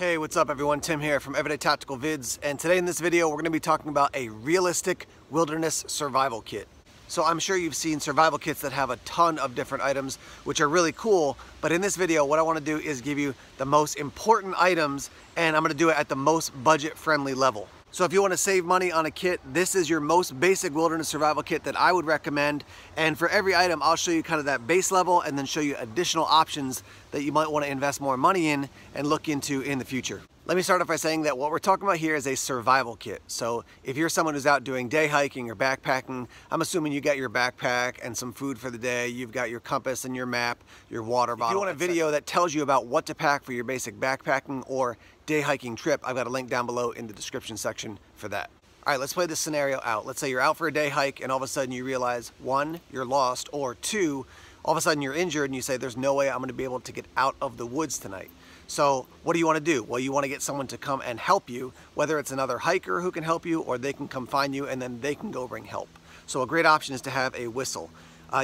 Hey, what's up everyone? Tim here from Everyday Tactical Vids, and today in this video we're going to be talking about a realistic wilderness survival kit. So I'm sure you've seen survival kits that have a ton of different items, which are really cool, but in this video what I want to do is give you the most important items, and I'm going to do it at the most budget-friendly level. So if you want to save money on a kit, this is your most basic wilderness survival kit that I would recommend. And for every item, I'll show you kind of that base level and then show you additional options that you might want to invest more money in and look into in the future. Let me start off by saying that what we're talking about here is a survival kit. So if you're someone who's out doing day hiking or backpacking, I'm assuming you got your backpack and some food for the day, you've got your compass and your map, your water bottle. If you want a video that tells you about what to pack for your basic backpacking or day hiking trip, I've got a link down below in the description section for that. All right, let's play this scenario out. Let's say you're out for a day hike and all of a sudden you realize, one, you're lost, or two, all of a sudden you're injured and you say, there's no way I'm going to be able to get out of the woods tonight. So what do you want to do? Well, you want to get someone to come and help you, whether it's another hiker who can help you or they can come find you and then they can go bring help. So a great option is to have a whistle.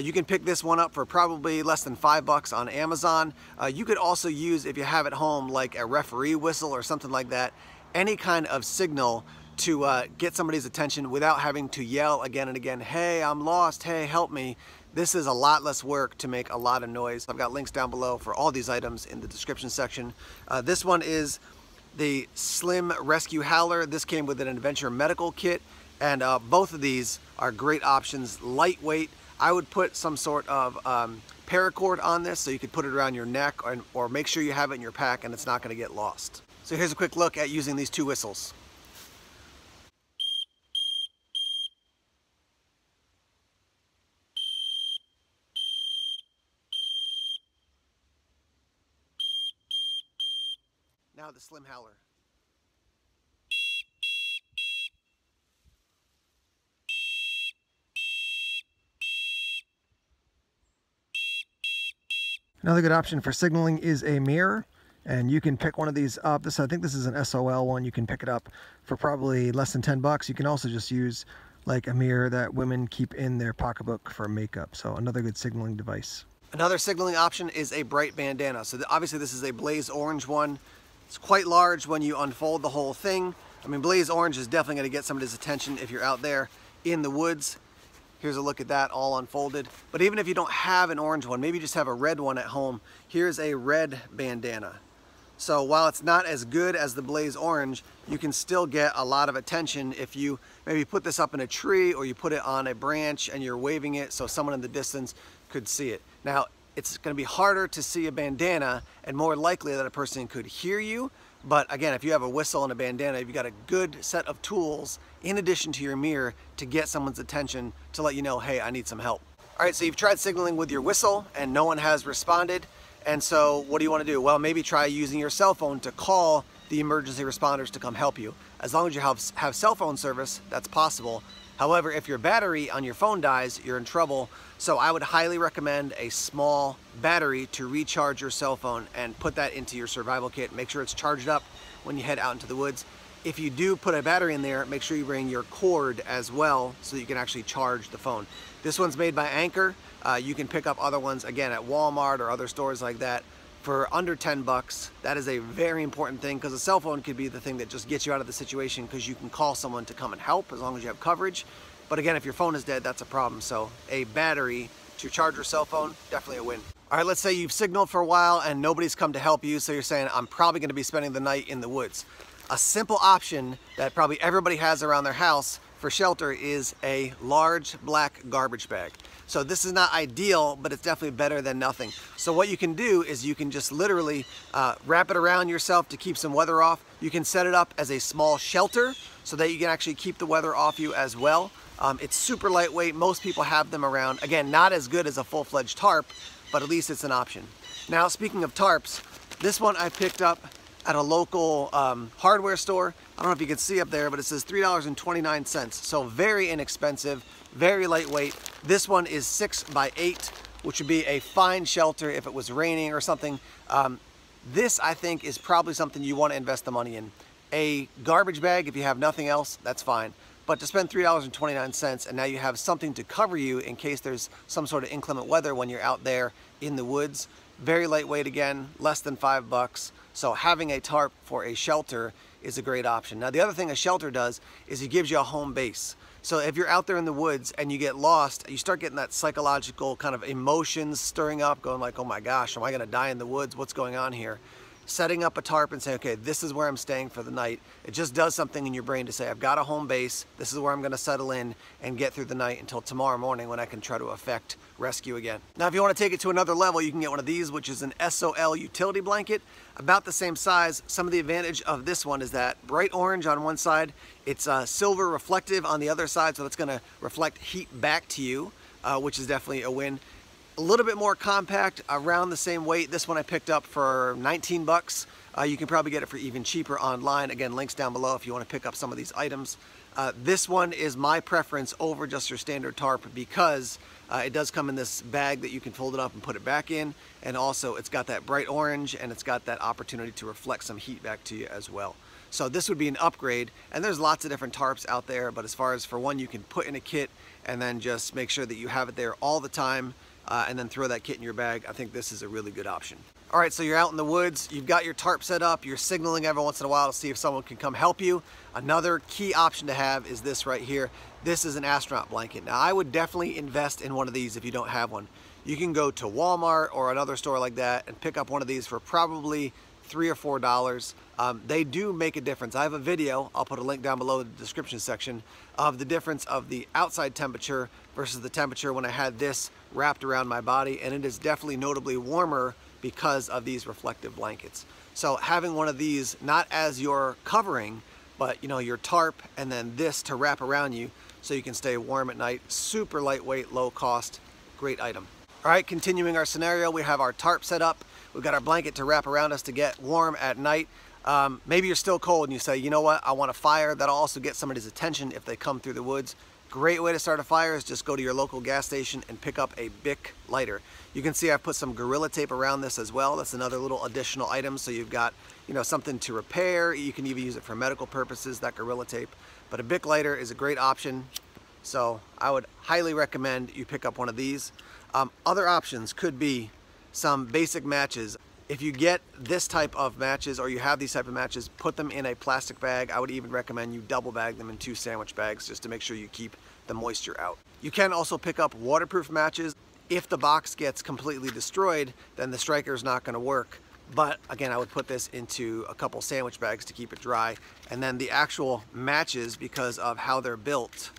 You can pick this one up for probably less than $5 on Amazon. You could also use, if you have at home, like a referee whistle or something like that, any kind of signal to get somebody's attention without having to yell again and again, hey, I'm lost, hey, help me. This is a lot less work to make a lot of noise. I've got links down below for all these items in the description section. This one is the Slim Rescue Howler. This came with an Adventure Medical Kit, and both of these are great options. Lightweight. I would put some sort of paracord on this so you could put it around your neck, or make sure you have it in your pack and it's not going to get lost. So here's a quick look at using these two whistles. Now the Slim Howler. Another good option for signaling is a mirror, and you can pick one of these up. I think this is an SOL one. You can pick it up for probably less than $10. You can also just use like a mirror that women keep in their pocketbook for makeup. So another good signaling device. Another signaling option is a bright bandana. So obviously this is a blaze orange one. It's quite large when you unfold the whole thing. I mean, blaze orange is definitely going to get somebody's attention if you're out there in the woods. Here's a look at that all unfolded. But even if you don't have an orange one, maybe you just have a red one at home. Here's a red bandana. So while it's not as good as the blaze orange, you can still get a lot of attention if you maybe put this up in a tree or you put it on a branch and you're waving it so someone in the distance could see it. Now, it's going to be harder to see a bandana and more likely that a person could hear you. But again, if you have a whistle and a bandana, you've got a good set of tools in addition to your mirror to get someone's attention to let you know, hey, I need some help. All right, so you've tried signaling with your whistle and no one has responded. And so what do you want to do? Well, maybe try using your cell phone to call the emergency responders to come help you. As long as you have cell phone service, that's possible. However, if your battery on your phone dies, you're in trouble. So I would highly recommend a small battery to recharge your cell phone and put that into your survival kit. Make sure it's charged up when you head out into the woods. If you do put a battery in there, make sure you bring your cord as well so that you can actually charge the phone. This one's made by Anker. You can pick up other ones again at Walmart or other stores like that for under $10. That is a very important thing because a cell phone could be the thing that just gets you out of the situation because you can call someone to come and help as long as you have coverage. But again, if your phone is dead, that's a problem. So a battery to charge your cell phone, definitely a win. All right, let's say you've signaled for a while and nobody's come to help you. So you're saying, I'm probably going to be spending the night in the woods. A simple option that probably everybody has around their house for shelter is a large black garbage bag. So this is not ideal, but it's definitely better than nothing. So what you can do is you can just literally wrap it around yourself to keep some weather off. You can set it up as a small shelter so that you can actually keep the weather off you as well. It's super lightweight. Most people have them around. Again, not as good as a full-fledged tarp, but at least it's an option. Now, speaking of tarps, this one I picked up at a local hardware store. I don't know if you can see up there, but it says $3.29. So very inexpensive, very lightweight. This one is 6x8, which would be a fine shelter if it was raining or something. This I think is probably something you want to invest the money in. A garbage bag, if you have nothing else, that's fine. But to spend $3.29 and now you have something to cover you in case there's some sort of inclement weather when you're out there in the woods Very lightweight again, less than $5. So having a tarp for a shelter is a great option. Now the other thing a shelter does is it gives you a home base. So if you're out there in the woods and you get lost, you start getting that psychological kind of emotions stirring up, going like, oh my gosh, am I gonna die in the woods? What's going on here? Setting up a tarp and saying, okay, this is where I'm staying for the night. It just does something in your brain to say, I've got a home base. This is where I'm gonna settle in and get through the night until tomorrow morning when I can try to effect rescue again. Now, if you wanna take it to another level, you can get one of these, which is an SOL utility blanket, about the same size. Some of the advantage of this one is that bright orange on one side, it's silver reflective on the other side, so that's gonna reflect heat back to you, which is definitely a win. A little bit more compact, around the same weight. This one I picked up for 19 bucks. You can probably get it for even cheaper online. Again, links down below if you want to pick up some of these items. This one is my preference over just your standard tarp because it does come in this bag that you can fold it up and put it back in. And also it's got that bright orange and it's got that opportunity to reflect some heat back to you as well. So this would be an upgrade, and there's lots of different tarps out there, but as far as for one you can put in a kit and then just make sure that you have it there all the time. And then throw that kit in your bag. I think this is a really good option. All right, so you're out in the woods, you've got your tarp set up, you're signaling every once in a while to see if someone can come help you. Another key option to have is this right here. This is an astronaut blanket. Now, I would definitely invest in one of these if you don't have one. You can go to Walmart or another store like that and pick up one of these for probably $3 or $4. They do make a difference. I have a video, I'll put a link down below in the description section, of the difference of the outside temperature versus the temperature when I had this wrapped around my body, and it is definitely notably warmer because of these reflective blankets. So having one of these, not as your covering, but you know, your tarp, and then this to wrap around you so you can stay warm at night. Super lightweight, low cost, great item. All right, continuing our scenario, we have our tarp set up. We've got our blanket to wrap around us to get warm at night. Maybe you're still cold and you say, you know what, I want a fire. That'll also get somebody's attention if they come through the woods. Great way to start a fire is just go to your local gas station and pick up a Bic lighter. You can see I've put some Gorilla tape around this as well. That's another little additional item. So you've got, you know, something to repair. You can even use it for medical purposes, that Gorilla tape. But a Bic lighter is a great option. So I would highly recommend you pick up one of these. Other options could be some basic matches. If you get this type of matches or you have these type of matches, put them in a plastic bag. I would even recommend you double bag them in 2 sandwich bags just to make sure you keep the moisture out. You can also pick up waterproof matches. If the box gets completely destroyed, then the striker is not going to work. But again, I would put this into a couple sandwich bags to keep it dry. And then the actual matches, because of how they're built,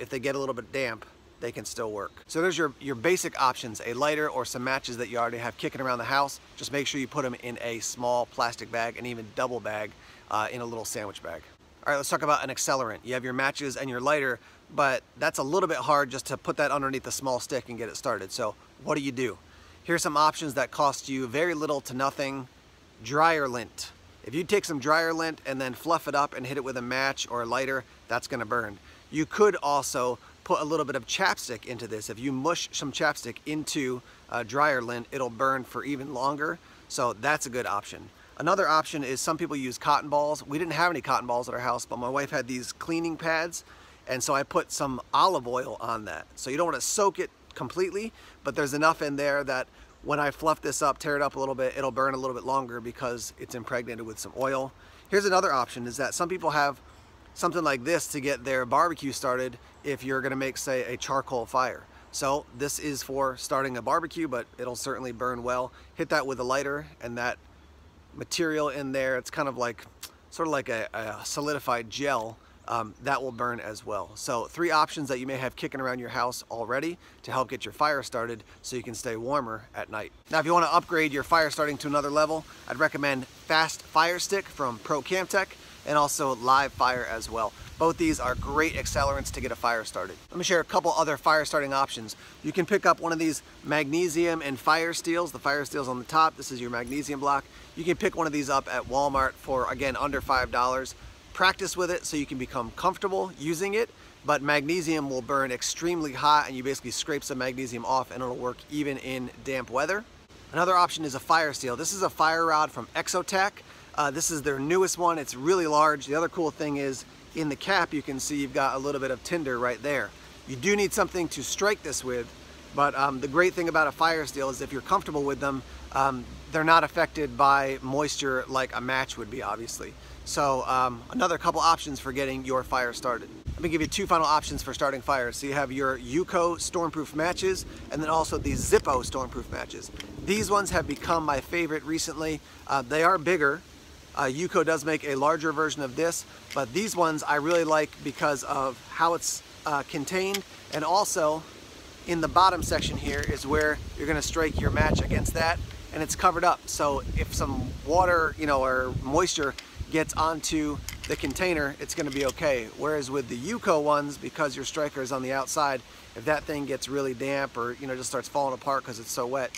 if they get a little bit damp, they can still work. So there's your basic options, a lighter or some matches that you already have kicking around the house. Just make sure you put them in a small plastic bag and even double bag in a little sandwich bag. All right, let's talk about an accelerant. You have your matches and your lighter, but that's a little bit hard just to put that underneath a small stick and get it started. So what do? Here's some options that cost you very little to nothing. Dryer lint. If you take some dryer lint and then fluff it up and hit it with a match or a lighter, that's gonna burn. You could also put a little bit of chapstick into this. If you mush some chapstick into dryer lint, it'll burn for even longer. So that's a good option. Another option is some people use cotton balls. We didn't have any cotton balls at our house, but my wife had these cleaning pads. And so I put some olive oil on that. So you don't want to soak it completely, but there's enough in there that when I fluff this up, tear it up a little bit, it'll burn a little bit longer because it's impregnated with some oil. Here's another option is that some people have something like this to get their barbecue started if you're gonna make, say, a charcoal fire. So this is for starting a barbecue, but it'll certainly burn well. Hit that with a lighter and that material in there, it's kind of like, sort of like a solidified gel that will burn as well. So 3 options that you may have kicking around your house already to help get your fire started so you can stay warmer at night. Now, if you wanna upgrade your fire starting to another level, I'd recommend Fast Fire Stick from ProcampTek, and also live fire as well. Both these are great accelerants to get a fire started. Let me share a couple other fire starting options. You can pick up one of these magnesium and fire steels, the fire steels on the top. This is your magnesium block. You can pick one of these up at Walmart for, again, under $5. Practice with it so you can become comfortable using it, but magnesium will burn extremely hot and you basically scrape some magnesium off and it'll work even in damp weather. Another option is a fire steel. This is a fire rod from Exotac. This is their newest one. It's really large. The other cool thing is in the cap, you can see you've got a little bit of tinder right there. You do need something to strike this with, but the great thing about a fire steel is if you're comfortable with them, They're not affected by moisture like a match would be, obviously. So another couple options for getting your fire started. Let me give you two final options for starting fires. So you have your UCO stormproof matches and then also the Zippo stormproof matches. These ones have become my favorite recently. They are bigger. UCO does make a larger version of this, but these ones I really like because of how it's contained, and also in the bottom section here is where you're going to strike your match against that, and it's covered up. So if some water, you know, or moisture gets onto the container, it's going to be okay. Whereas with the UCO ones, because your striker is on the outside, if that thing gets really damp or, you know, just starts falling apart because it's so wet,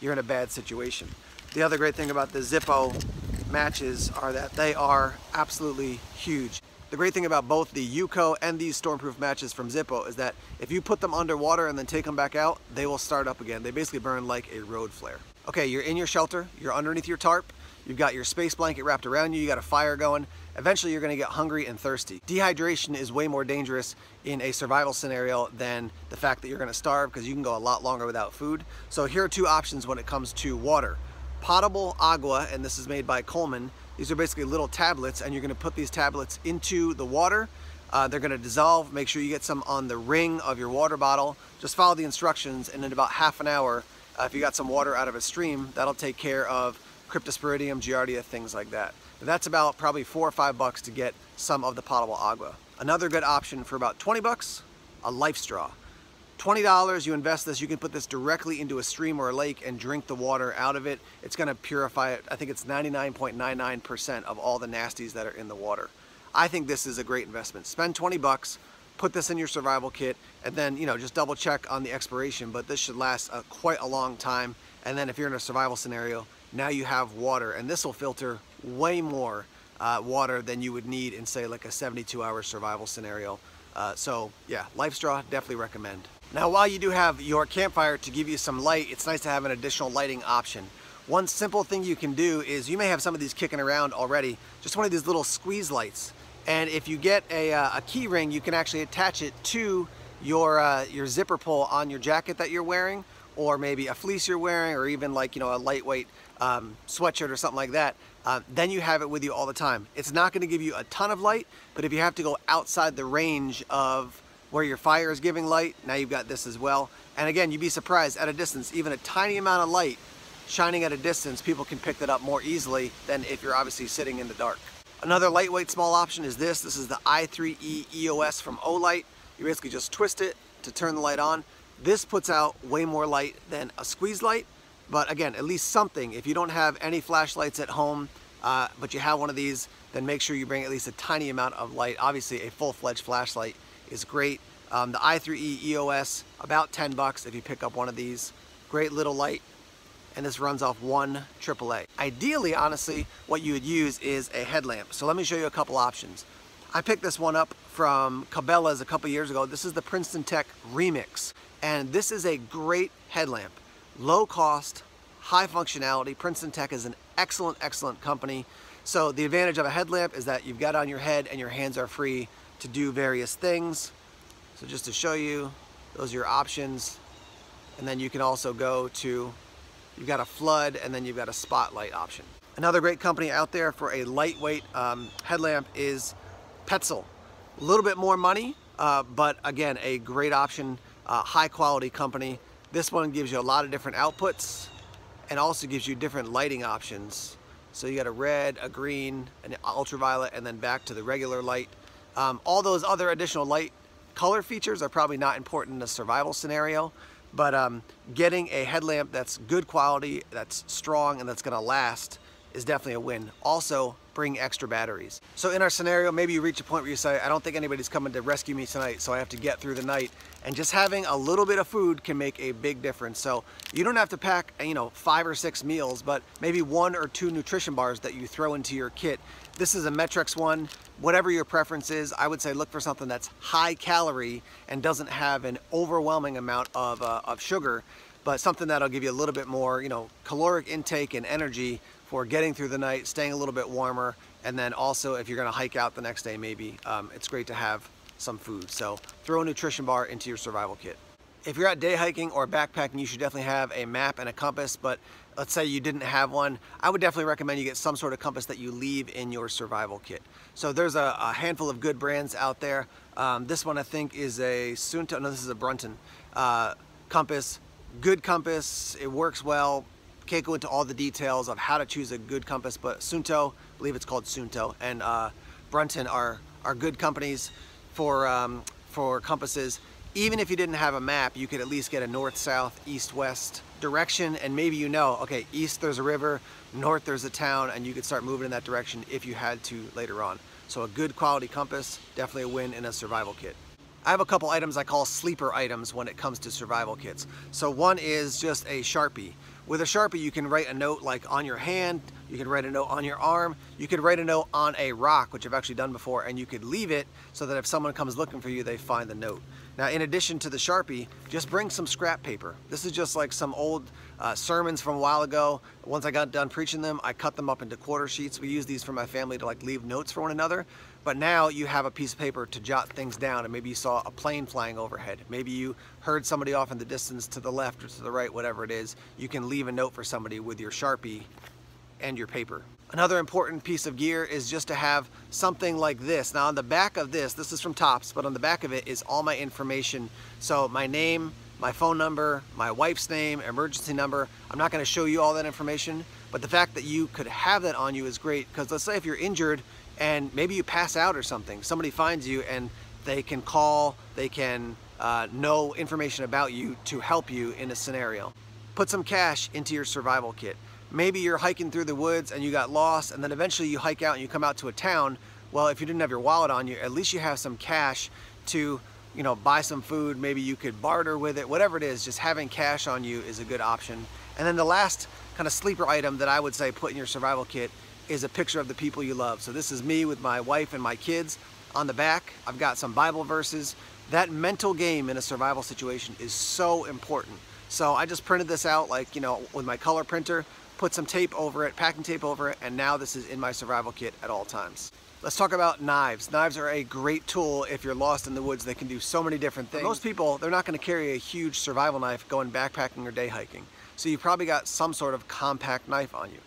you're in a bad situation. The other great thing about the Zippo matches are that they are absolutely huge. The great thing about both the UCO and these stormproof matches from Zippo is that if you put them underwater and then take them back out, they will start up again. They basically burn like a road flare. Okay, you're in your shelter, you're underneath your tarp, you've got your space blanket wrapped around you, you got a fire going. Eventually you're gonna get hungry and thirsty. Dehydration is way more dangerous in a survival scenario than the fact that you're gonna starve, because you can go a lot longer without food. So here are two options when it comes to water. Potable Aqua, and this is made by Coleman. These are basically little tablets, and you're gonna put these tablets into the water. They're gonna dissolve. Make sure you get some on the ring of your water bottle. Just follow the instructions, and in about half an hour, if you got some water out of a stream, that'll take care of cryptosporidium, giardia, things like that. But that's about probably $4 or $5 to get some of the potable agua. Another good option for about 20 bucks, a LifeStraw. $20, you invest this, you can put this directly into a stream or a lake and drink the water out of it. It's gonna purify it. I think it's 99.99% of all the nasties that are in the water. I think this is a great investment. Spend 20 bucks, put this in your survival kit, and then, you know, just double check on the expiration, but this should last quite a long time. And then if you're in a survival scenario, now you have water, and this will filter way more water than you would need in, say, like a 72-hour survival scenario. So yeah, LifeStraw, definitely recommend. Now, while you do have your campfire to give you some light, it's nice to have an additional lighting option. One simple thing you can do is, you may have some of these kicking around already, just one of these little squeeze lights. And if you get a key ring, you can actually attach it to your zipper pull on your jacket that you're wearing, or maybe a fleece you're wearing, or even, like, you know, a lightweight sweatshirt or something like that. Then you have it with you all the time. It's not gonna give you a ton of light, but if you have to go outside the range of where your fire is giving light, now you've got this as well. And again, you'd be surprised at a distance, even a tiny amount of light shining at a distance, people can pick that up more easily than if you're obviously sitting in the dark. Another lightweight small option is this. This is the i3E EOS from Olight. You basically just twist it to turn the light on. This puts out way more light than a squeeze light, but again, at least something. If you don't have any flashlights at home, but you have one of these, then make sure you bring at least a tiny amount of light. Obviously, a full-fledged flashlight is great. The i3E EOS, about 10 bucks if you pick up one of these. Great little light, and this runs off one AAA. Ideally, honestly, what you would use is a headlamp. So let me show you a couple options. I picked this one up from Cabela's a couple years ago. This is the Princeton Tech Remix, and this is a great headlamp. Low cost, high functionality. Princeton Tech is an excellent, excellent company. So the advantage of a headlamp is that you've got it on your head and your hands are free to do various things. So just to show you, those are your options. And then you can also go to, you've got a flood, and then you've got a spotlight option. Another great company out there for a lightweight headlamp is Petzl. A little bit more money, but again, a great option, high quality company. This one gives you a lot of different outputs and also gives you different lighting options. So you got a red, a green, an ultraviolet, and then back to the regular light. All those other additional light color features are probably not important in a survival scenario, but getting a headlamp that's good quality, that's strong, and that's gonna last is definitely a win. Also, bring extra batteries. So in our scenario, maybe you reach a point where you say, I don't think anybody's coming to rescue me tonight, so I have to get through the night. And just having a little bit of food can make a big difference. So you don't have to pack, you know, 5 or 6 meals, but maybe 1 or 2 nutrition bars that you throw into your kit. This is a Metrix one. Whatever your preference is, I would say look for something that's high calorie and doesn't have an overwhelming amount of sugar, but something that'll give you a little bit more, you know, caloric intake and energy for getting through the night, staying a little bit warmer, and then also if you're gonna hike out the next day maybe, it's great to have some food. So throw a nutrition bar into your survival kit. If you're out day hiking or backpacking, you should definitely have a map and a compass, but let's say you didn't have one, I would definitely recommend you get some sort of compass that you leave in your survival kit. So there's a handful of good brands out there. This one I think is a Suunto, no, this is a Brunton compass. Good compass, it works well. Can't go into all the details of how to choose a good compass, but Suunto, I believe it's called Suunto, and Brunton are good companies for compasses. Even if you didn't have a map, you could at least get a north, south, east, west direction, and maybe you know, okay, east there's a river, north there's a town, and you could start moving in that direction if you had to later on. So a good quality compass, definitely a win in a survival kit. I have a couple items I call sleeper items when it comes to survival kits. So one is just a Sharpie. With a Sharpie, you can write a note like on your hand, you can write a note on your arm, you could write a note on a rock, which I've actually done before, and you could leave it so that if someone comes looking for you, they find the note. Now, in addition to the Sharpie, just bring some scrap paper. This is just like some old sermons from a while ago. Once I got done preaching them, I cut them up into quarter sheets. We use these for my family to like leave notes for one another. But now you have a piece of paper to jot things down, and maybe you saw a plane flying overhead. Maybe you heard somebody off in the distance to the left or to the right, whatever it is. You can leave a note for somebody with your Sharpie and your paper. Another important piece of gear is just to have something like this. Now on the back of this, this is from Tops, but on the back of it is all my information. So my name, my phone number, my wife's name, emergency number. I'm not gonna show you all that information, but the fact that you could have that on you is great, because let's say if you're injured, and maybe you pass out or something. Somebody finds you and they can call, they can know information about you to help you in a scenario. Put some cash into your survival kit. Maybe you're hiking through the woods and you got lost, and then eventually you hike out and you come out to a town. Well, if you didn't have your wallet on you, at least you have some cash to, you know, buy some food. Maybe you could barter with it, whatever it is, just having cash on you is a good option. And then the last kind of sleeper item that I would say put in your survival kit is a picture of the people you love. So this is me with my wife and my kids. On the back, I've got some Bible verses. That mental game in a survival situation is so important. So I just printed this out, like, you know, with my color printer, put some tape over it, packing tape over it, and now this is in my survival kit at all times. Let's talk about knives. Knives are a great tool if you're lost in the woods. They can do so many different things. For most people, they're not gonna carry a huge survival knife going backpacking or day hiking. So you've probably got some sort of compact knife on you.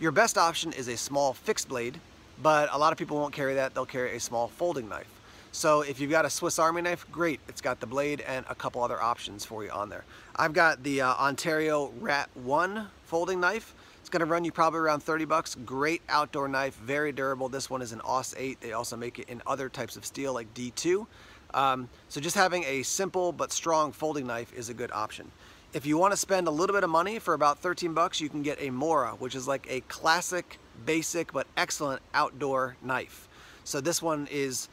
Your best option is a small fixed blade, but a lot of people won't carry that. They'll carry a small folding knife. So if you've got a Swiss Army knife, great. It's got the blade and a couple other options for you on there. I've got the Ontario RAT-1 folding knife. It's gonna run you probably around 30 bucks. Great outdoor knife, very durable. This one is an AUS-8. They also make it in other types of steel like D2. So just having a simple but strong folding knife is a good option. If you want to spend a little bit of money, for about 13 bucks, you can get a Mora, which is like a classic, basic, but excellent outdoor knife. So this one is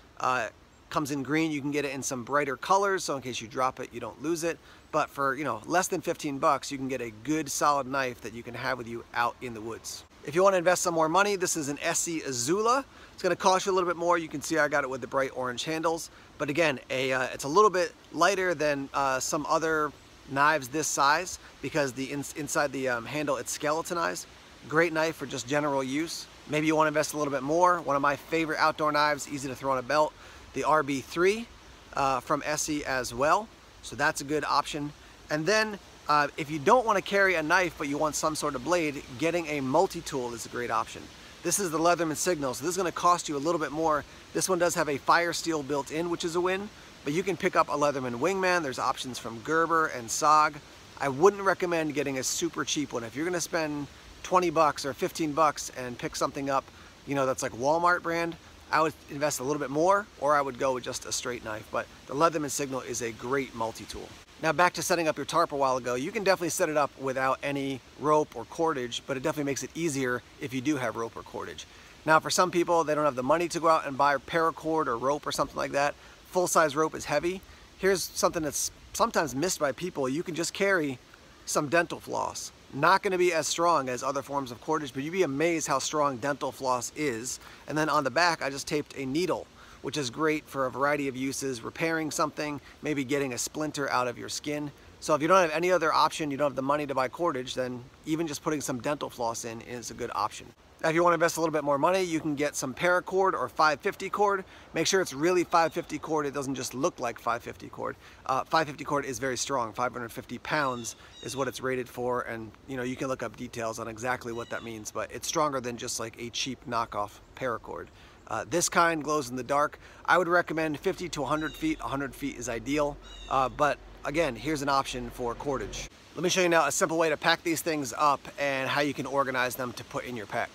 comes in green. You can get it in some brighter colors, so in case you drop it, you don't lose it. But for, you know, less than 15 bucks, you can get a good solid knife that you can have with you out in the woods. If you want to invest some more money, this is an ESEE Izula. It's going to cost you a little bit more. You can see I got it with the bright orange handles. But again, it's a little bit lighter than some other knives this size, because the inside the handle, it's skeletonized. Great knife for just general use. Maybe you want to invest a little bit more. One of my favorite outdoor knives, easy to throw on a belt, the RB3 from ESEE as well. So that's a good option. And then if you don't want to carry a knife but you want some sort of blade, getting a multi-tool is a great option. This is the Leatherman Signal, so this is going to cost you a little bit more. This one does have a fire steel built in, which is a win. But you can pick up a Leatherman Wingman. There's options from Gerber and SOG. I wouldn't recommend getting a super cheap one. If you're gonna spend 20 bucks or 15 bucks and pick something up, you know, that's like Walmart brand, I would invest a little bit more, or I would go with just a straight knife. But the Leatherman Signal is a great multi-tool. Now back to setting up your tarp a while ago, you can definitely set it up without any rope or cordage, but it definitely makes it easier if you do have rope or cordage. Now for some people, they don't have the money to go out and buy paracord or rope or something like that. Full-size rope is heavy. Here's something that's sometimes missed by people. You can just carry some dental floss. Not gonna be as strong as other forms of cordage, but you'd be amazed how strong dental floss is. And then on the back, I just taped a needle, which is great for a variety of uses, repairing something, maybe getting a splinter out of your skin. So if you don't have any other option, you don't have the money to buy cordage, then even just putting some dental floss in is a good option. Now, if you want to invest a little bit more money, you can get some paracord or 550 cord. Make sure it's really 550 cord. It doesn't just look like 550 cord. 550 cord is very strong. 550 pounds is what it's rated for, and you know, you can look up details on exactly what that means, but it's stronger than just like a cheap knockoff paracord. This kind glows in the dark. I would recommend 50 to 100 feet. 100 feet is ideal, but again, here's an option for cordage. Let me show you now a simple way to pack these things up and how you can organize them to put in your pack.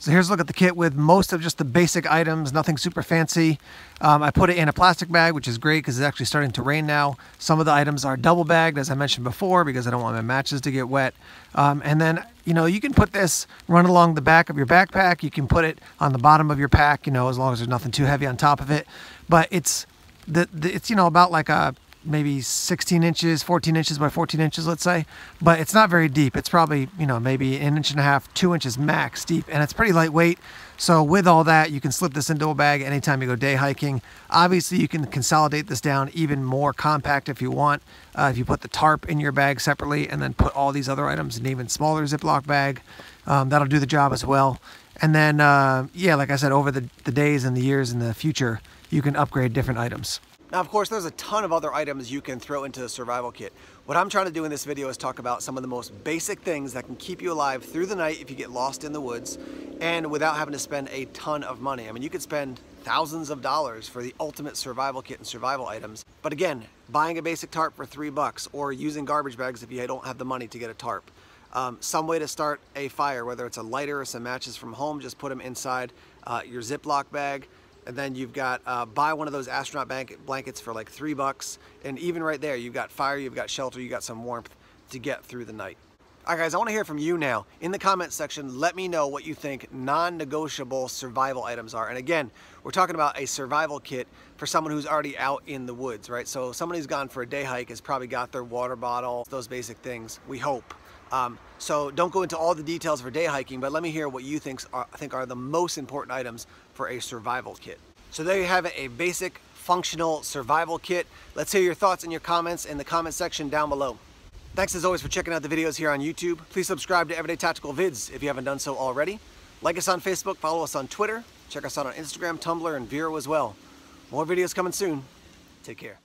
So here's a look at the kit with most of just the basic items, nothing super fancy. I put it in a plastic bag, which is great because it's actually starting to rain now. Some of the items are double bagged, as I mentioned before, because I don't want my matches to get wet. And then, you know, you can put this, run along the back of your backpack. You can put it on the bottom of your pack, you know, as long as there's nothing too heavy on top of it. But it's you know, about like a, maybe 16 inches, 14 inches by 14 inches, let's say, but it's not very deep. It's probably, you know, maybe 1.5 inches, 2 inches max deep, and it's pretty lightweight. So with all that, you can slip this into a bag anytime you go day hiking. Obviously, you can consolidate this down even more compact if you want, if you put the tarp in your bag separately and then put all these other items in an even smaller Ziploc bag. That'll do the job as well. And then, yeah, like I said, over the days and the years in the future, you can upgrade different items. Now, of course, there's a ton of other items you can throw into the survival kit. What I'm trying to do in this video is talk about some of the most basic things that can keep you alive through the night if you get lost in the woods and without having to spend a ton of money. I mean, you could spend thousands of dollars for the ultimate survival kit and survival items. But again, buying a basic tarp for $3 or using garbage bags if you don't have the money to get a tarp. Some way to start a fire, whether it's a lighter or some matches from home, just put them inside your Ziploc bag. And then you've got, buy one of those astronaut blankets for like $3. And even right there, you've got fire, you've got shelter, you've got some warmth to get through the night. All right, guys, I want to hear from you now. In the comment section, let me know what you think non-negotiable survival items are. And again, we're talking about a survival kit for someone who's already out in the woods, right? So someone who's gone for a day hike has probably got their water bottle, those basic things, we hope. So don't go into all the details for day hiking, but let me hear what you think are the most important items for a survival kit. So there you have it, a basic functional survival kit. Let's hear your thoughts and your comments in the comment section down below. Thanks as always for checking out the videos here on YouTube. Please subscribe to Everyday Tactical Vids if you haven't done so already. Like us on Facebook, follow us on Twitter, check us out on Instagram, Tumblr, and Vero as well. More videos coming soon. Take care.